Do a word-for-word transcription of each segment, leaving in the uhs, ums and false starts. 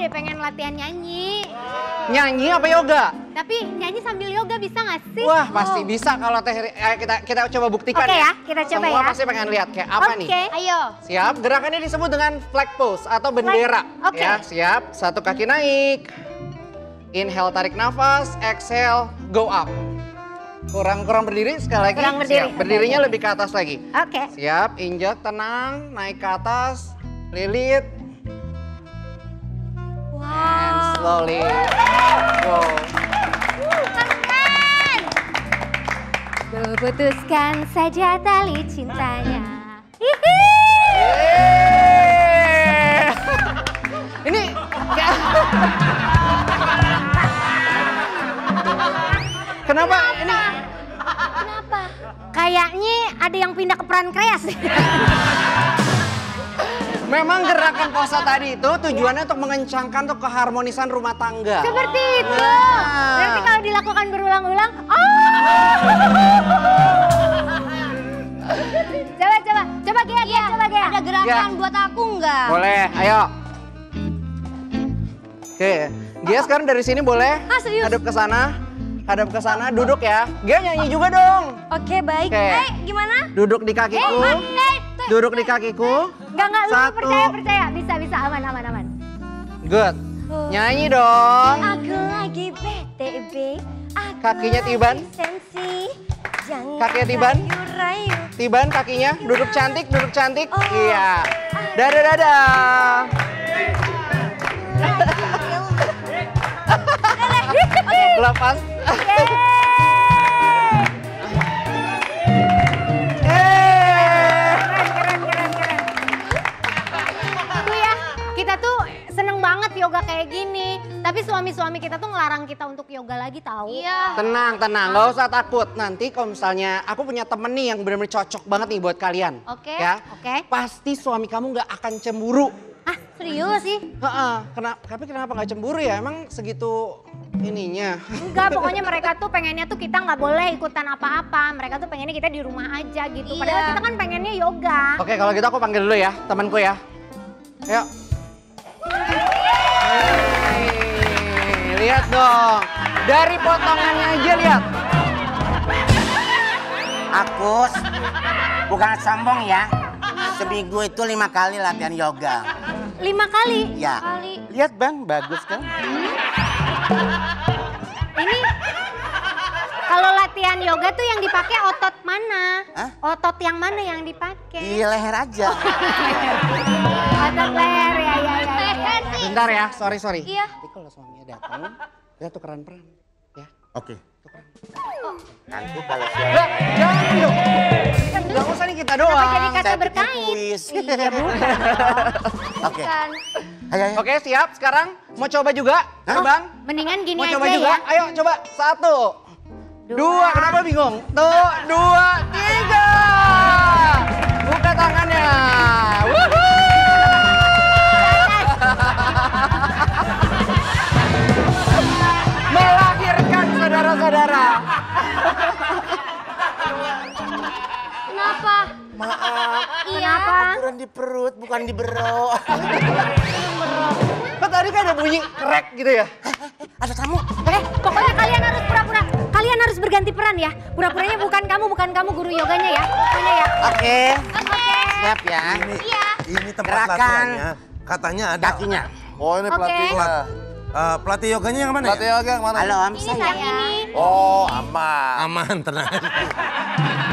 deh pengen latihan nyanyi. Wow. Nyanyi apa yoga? Tapi nyanyi sambil yoga bisa gak sih? Wah pasti oh. bisa kalau teh eh, kita kita coba buktikan. Oke okay, ya, kita coba semua ya. Semua pasti pengen lihat kayak apa okay. nih. Oke, ayo. Siap, gerakannya disebut dengan flag pose atau bendera. Oke. Okay. Ya, siap, satu kaki naik. Inhale tarik nafas, exhale go up. Kurang-kurang berdiri sekali lagi. Kurang berdiri. Siap. Berdirinya okay. lebih ke atas lagi. Oke. Okay. Siap, injak tenang, naik ke atas, lilit. Wow. And slowly. Wow. Keren. Ku putuskan saja tali cintanya. Yeay. Ini Kenapa? Kenapa? Ini... Kenapa? Kayaknya ada yang pindah ke peran kreas. Memang gerakan pose tadi itu tujuannya ya. untuk mengencangkan tuh keharmonisan rumah tangga. Seperti itu. Nah. Berarti kalau dilakukan berulang-ulang, oh. Coba, coba, coba Gia, Gia, coba Gia. Ada gerakan Gia. buat aku nggak? Boleh, ayo. Oke, Gia oh. sekarang dari sini boleh? Ah, serius? Hadap ke sana. Hadap ke sana, duduk ya. Gia nyanyi juga dong. Oke, baik. Eh, gimana? Duduk di kakiku. Duduk di kakiku. Enggak, enggak. Lu percaya, percaya. Bisa, bisa. Aman, aman, aman. Good. Nyanyi dong. Aku lagi B T B. Kakinya tiban. Kakinya tiban. Tiban kakinya. Duduk cantik, duduk cantik. Iya. Dadah, dadah. Lepas. Yoga kayak gini, tapi suami-suami kita tuh ngelarang kita untuk yoga lagi tahu. Iya. Tenang, tenang, nggak usah takut. Nanti kalau misalnya aku punya temen nih yang benar-benar cocok banget nih buat kalian. Oke. Okay. Ya. Oke. Okay. Pasti suami kamu nggak akan cemburu. Ah, serius sih? Heeh. Kenapa? Tapi kenapa nggak cemburu ya? Emang segitu ininya? Enggak, pokoknya mereka tuh pengennya tuh kita nggak boleh ikutan apa-apa. Mereka tuh pengennya kita di rumah aja gitu. Iya. Padahal kita kan pengennya yoga. Oke, okay, kalau gitu aku panggil dulu ya temanku ya. Ayo. Hei, lihat dong, dari potongannya aja lihat. Aku bukan sombong ya, seminggu itu lima kali latihan yoga. Lima kali? Ya. Kali. Lihat bang, bagus kan? Ini kalau latihan yoga tuh yang dipakai otot mana? Hah? Otot yang mana yang dipakai? Iya leher aja. Otot leher ya ya ya. Bentar ya, sorry sorry. Iya. Tapi kalau suaminya datang, kita tukeran peran, ya. Oke. Tukeran. Nanti kalau siapa? Jangan dulu. Gak usah nih kita doang. Jadi kata berkait. Iya bukan. Oke. Oke siap. Sekarang mau coba juga, bang? Mendingan gini aja ya. Mau coba juga. Ayo coba satu, dua. Kenapa bingung? Tuh, dua, tiga. Buka tangannya. Melahirkan saudara-saudara. Kenapa? Maaf. Iya. Aturan di perut bukan di berok. Kok tadi kan ada bunyi krek gitu ya? Ada kamu. Eh, pokoknya kalian harus pura-pura. Kalian harus berganti peran ya. Pura-puranya bukan kamu, bukan kamu guru yoganya ya. Pokoknya ya. Oke. Oke. Siap ya. Ini, iya. Ini tempat latihannya. Katanya ada. Kakinya. Oh ini pelatih okay. pelat, uh, pelatih yoganya yang mana pelatih ya? Pelatih yoga yang mana? Halo, Am saya. Yang ini. Oh, aman. Aman, tenang.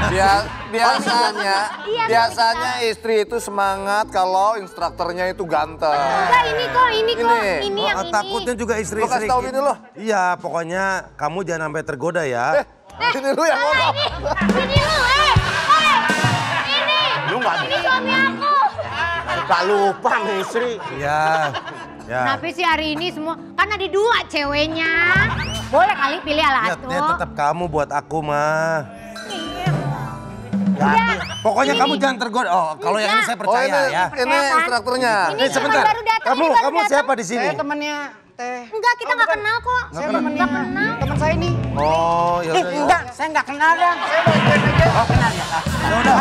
Bias, biasanya, iya, biasanya kita. Istri itu semangat kalau instrukturnya itu ganteng. Enggak, ini kok, ini, ini. kok, ini oh, yang takutnya ini. Takutnya juga istri-istri. Lo kasih tau ini loh. Iya, pokoknya kamu jangan sampai tergoda ya. Eh, eh ini lu yang ngomong. Ini, ini lu, eh, eh. Ini, lu ini suami aku. Gak lupa sama istri. Iya. Ya. Tapi sih hari ini semua, kan ada dua ceweknya. Boleh kali pilih ala atuh. Niatnya tetap kamu buat aku mah. Ya. Pokoknya ini, kamu ini. jangan tergoda. Oh, kalau yang ini saya percaya oh, ini, ya. Ini instrukturnya. Ini, ini sebentar. Kamu kamu datang. siapa di sini? Saya temannya Teh. Enggak, kita enggak oh, kenal kok. Saya temannya. Enggak kenal. Teman saya ini. Oh, ya udah. Eh, enggak, saya enggak kenal, Bang. Saya baik-baik aja. Oh, kenal ya. Ya udah.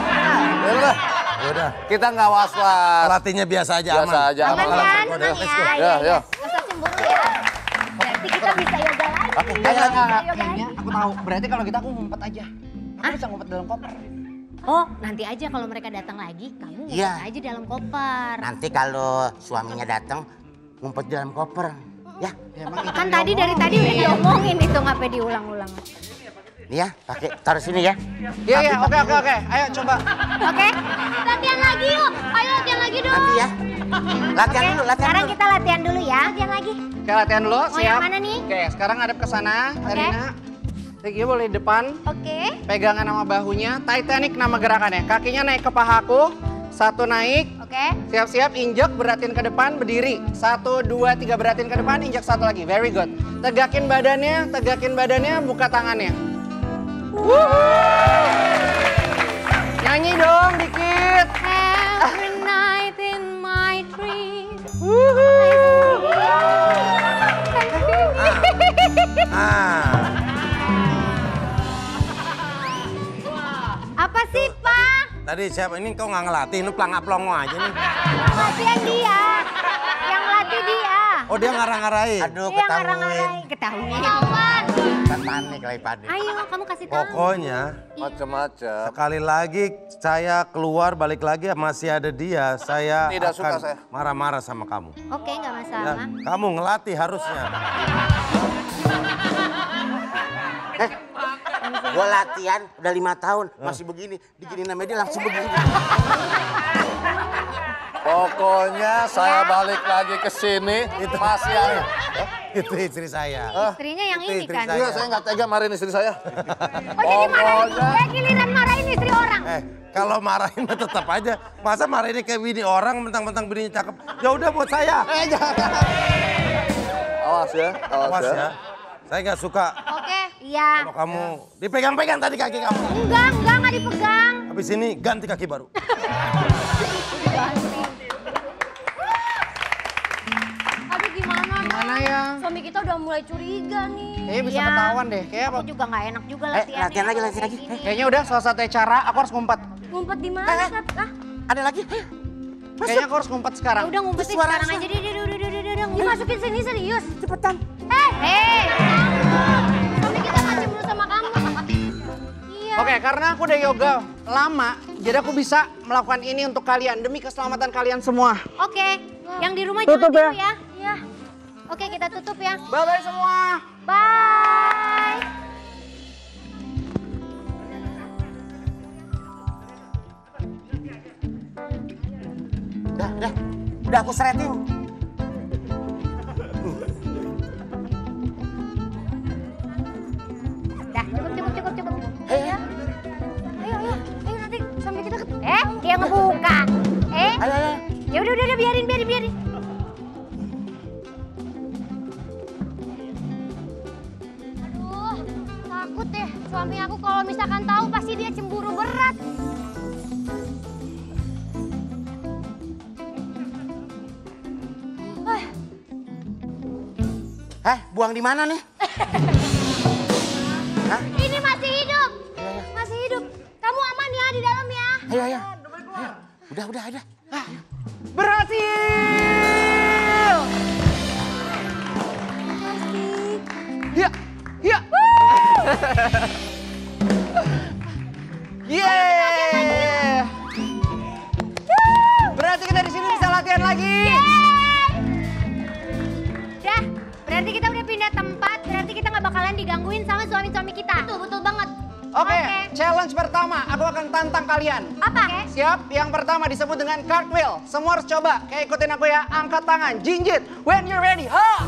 Ya udah. Yaudah. Kita nggak was-was. Pelatihnya biasa aja, biasa aman. aja aman. Aman kan? Aman ya? Ya, ya. cemburu ya. Berarti kita bisa yoga lagi. Aku kayaknya aku tahu. Berarti kalau kita aku ngumpet aja. Aku bisa ngumpet dalam koper. Oh, nanti aja kalau mereka datang lagi, kamu ngumpet yeah. aja dalam koper. Nanti kalau suaminya datang, ngumpet dalam koper. Ya, kan tadi dari tadi udah diomongin itu, ngapain diulang-ulang? Nih ya, pakai taruh sini ya. Iya, iya, oke, oke, oke. Ayo coba. Oke, latihan lagi yuk. Ayo latihan lagi dong. Nanti ya. Latihan dulu, latihan. Sekarang kita latihan dulu ya. Latihan lagi. Oke, latihan dulu. Siap. Mau yang mana nih? Oke, sekarang ngadep ke sana, Erina. Lagi boleh depan. Oke. Pegangan sama bahunya. Titanic nama gerakannya. Kakinya naik ke pahaku. Satu naik. Oke. Siap-siap, injek, beratin ke depan, berdiri. Satu, dua, tiga, beratin ke depan, injek satu lagi. Very good. Tegakin badannya, tegakin badannya, buka tangannya. Wuhuu. Nyanyi dong dikit. Every night in my dream. Wuhuu. Apa sih, Pak? Tadi siapa ini kau nggak ngelatih, ini pelang-pelongo aja nih. Latihan dia. Yang latih dia. Oh, dia ngarang-ngarahin. Aduh, ketahuin. Ketahuin. Panik lagi panik. Ayo, kamu kasih tahu. Pokoknya macam-macam. Sekali lagi saya keluar balik lagi masih ada dia, saya tidak akan suka saya. Marah-marah sama kamu. Oke, nggak masalah. Dan kamu ngelatih harusnya. Eh, gua latihan udah lima tahun masih begini, digini namanya dia langsung begini. Pokoknya saya balik lagi ke sini, itu masih ada. Itu istri saya. Istrinya yang ini kan? Iya, saya nggak tega marahin istri saya. Oh, jadi marahin, kayak giliran marahin istri orang? Eh, kalau marahin tetap aja. Masa marahin kayak bini orang, mentang-mentang bininya cakep. Ya udah buat saya. Eh, jangan. Awas ya, awas ya. Saya nggak suka. Oke, iya. Kalau kamu dipegang-pegang tadi kaki kamu. Enggak, enggak, nggak dipegang. Habis ini ganti kaki baru. Aduh, gimana? Gimana ya? Suami kita udah mulai curiga nih. Eh, bisa ya. Ketahuan deh. Kayak aku apa? juga nggak enak juga latihan. Eh, latihan lagi, latihan lagi. Eh, kayaknya udah salah satu cara. Aku harus ngumpet. Ngumpet di mana? Eh, eh. Ada lagi? Eh. Kayaknya aku harus ngumpet sekarang. Ya udah ngumpetin sekarang aja. Dia, dia, dia, dia, dia, dia. Dimasukin sini serius. Cepetan. Eh, eh. Suami kita masih dulu sama kamu. Iya. Oke, karena aku udah yoga lama. Jadi aku bisa melakukan ini untuk kalian, demi keselamatan kalian semua. Oke, yang di rumah tutup ya. Ya. Ya. Oke, kita tutup ya. Bye-bye semua. Bye. Udah, udah. Udah aku seretin. Udah, cukup, cukup, cukup, cukup. Ayo, ayo, ayo. Eh, dia ngebuka. Eh, ya udah, udah, udah, biarin, biarin, biarin. Aduh, takut deh. Suami aku kalau misalkan tahu pasti dia cemburu berat. Eh, eh buang di mana nih? Hah? Ini masih hidup, ya, ya. masih hidup. Kamu aman ya di dalam ya. Ayo, ayo. Ayo. Udah, udah, udah. Ah. Berhasil! Berhasil. Ya, ya. Yeay! Berarti kita di sini bisa latihan lagi. Udah, berarti kita udah pindah tempat. Berarti kita nggak bakalan digangguin sama suami-suami kita. Betul, betul banget. Oke, okay, okay. Challenge pertama, aku akan tantang kalian. Apa? Okay. Siap, yang pertama disebut dengan cartwheel. Semua harus coba, kayak ikutin aku ya. Angkat tangan, jinjit, when you're ready, ha!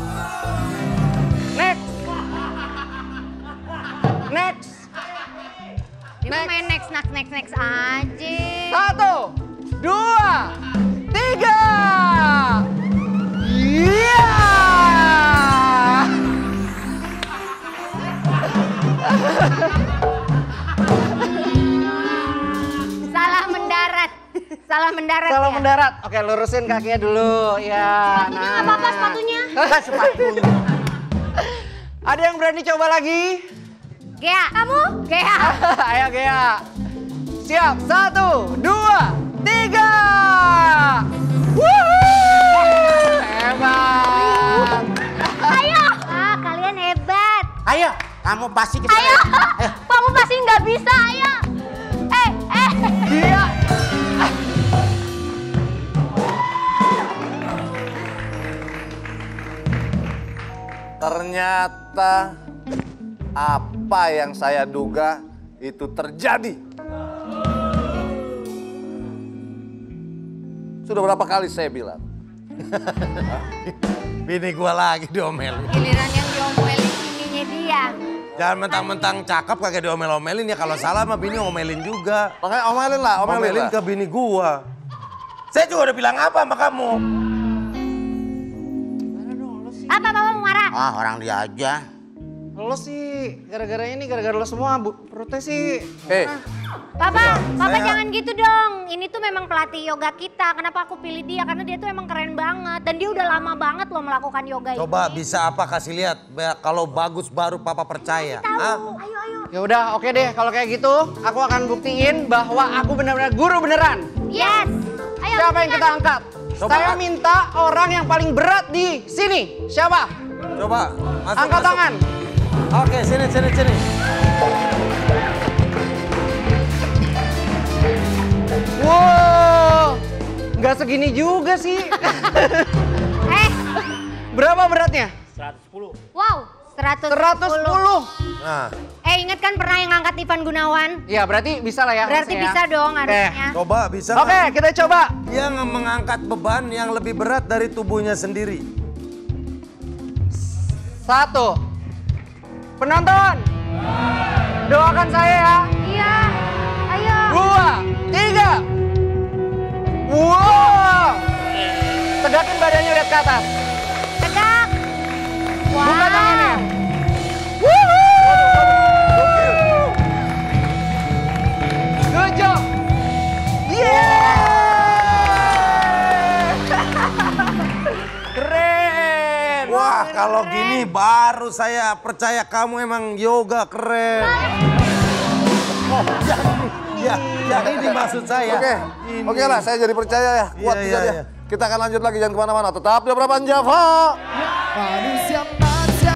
Next. Next. Ini main next, next, next, next aja. Satu, dua, tiga. Iya! Yeah. Salah mendarat. Salah ya? mendarat. Oke, lurusin kakinya dulu. Ya. Sepatunya nggak nah. apa-apa sepatunya. Sepatunya. Ada yang berani coba lagi? Gea, kamu? Gea. Ayo Gea. Siap, satu, dua, tiga. Wuhuu. Hebat. Kamu pasti kita... Ayo! Eh. Kamu pasti nggak bisa, ayo! Eh, eh! Iya! Eh. Ternyata... apa yang saya duga itu terjadi. Sudah berapa kali saya bilang. Bini gua lagi diomelin. Giliran yang diomelin bininya dia. Jangan mentang-mentang cakep kagak diomel-omelin ya. Kalau salah mah bini omelin juga. Makanya omelin lah, omelin, omelin lah. Ke bini gua. Saya juga udah bilang apa sama kamu? Apa bapak mau marah? Ah, orang dia aja. Lo sih gara-gara ini, gara-gara lo semua, bu, perutnya sih... Hei. Papa, ya, Papa saya... jangan gitu dong. Ini tuh memang pelatih yoga kita. Kenapa aku pilih dia? Karena dia tuh emang keren banget. Dan dia udah lama banget loh melakukan yoga. Coba ini. Coba bisa apa kasih lihat. Kalau bagus baru Papa percaya. Tahu. Ah. Ayo, ayo. Ya udah, oke okay deh. Kalau kayak gitu, aku akan buktiin bahwa aku benar-benar guru beneran. Yes. Ayo, siapa buktikan. Yang kita angkat? Coba. Saya minta orang yang paling berat di sini. Siapa? Coba. Masuk, angkat masuk. Tangan. Oke, sini, sini, sini. Wow, nggak segini juga sih. Eh, berapa beratnya? seratus sepuluh. Wow, seratus sepuluh. seratus sepuluh. Nah. Eh, inget kan pernah yang angkat Ivan Gunawan? Iya, berarti bisa lah ya. Berarti harusnya. Bisa dong harusnya. Eh, coba, bisa. Oke, kan? Kita coba. Yang mengangkat beban yang lebih berat dari tubuhnya sendiri. Satu. Penonton, doakan saya ya. Iya, ayo. Dua, tiga. Wow. Tegakin badannya, lihat ke atas. Tegak. Wow. Buka tangannya. Wuhuu. Good job. Yeah. Keren. Wah, kalau gini. Baru saya percaya kamu emang yoga keren. Oh, ya, ya ini maksud saya. Oke, oke lah, saya jadi percaya ya. Kuat iya, iya, iya. Kita akan lanjut lagi, jangan kemana-mana. Tetap di Opera Van Java.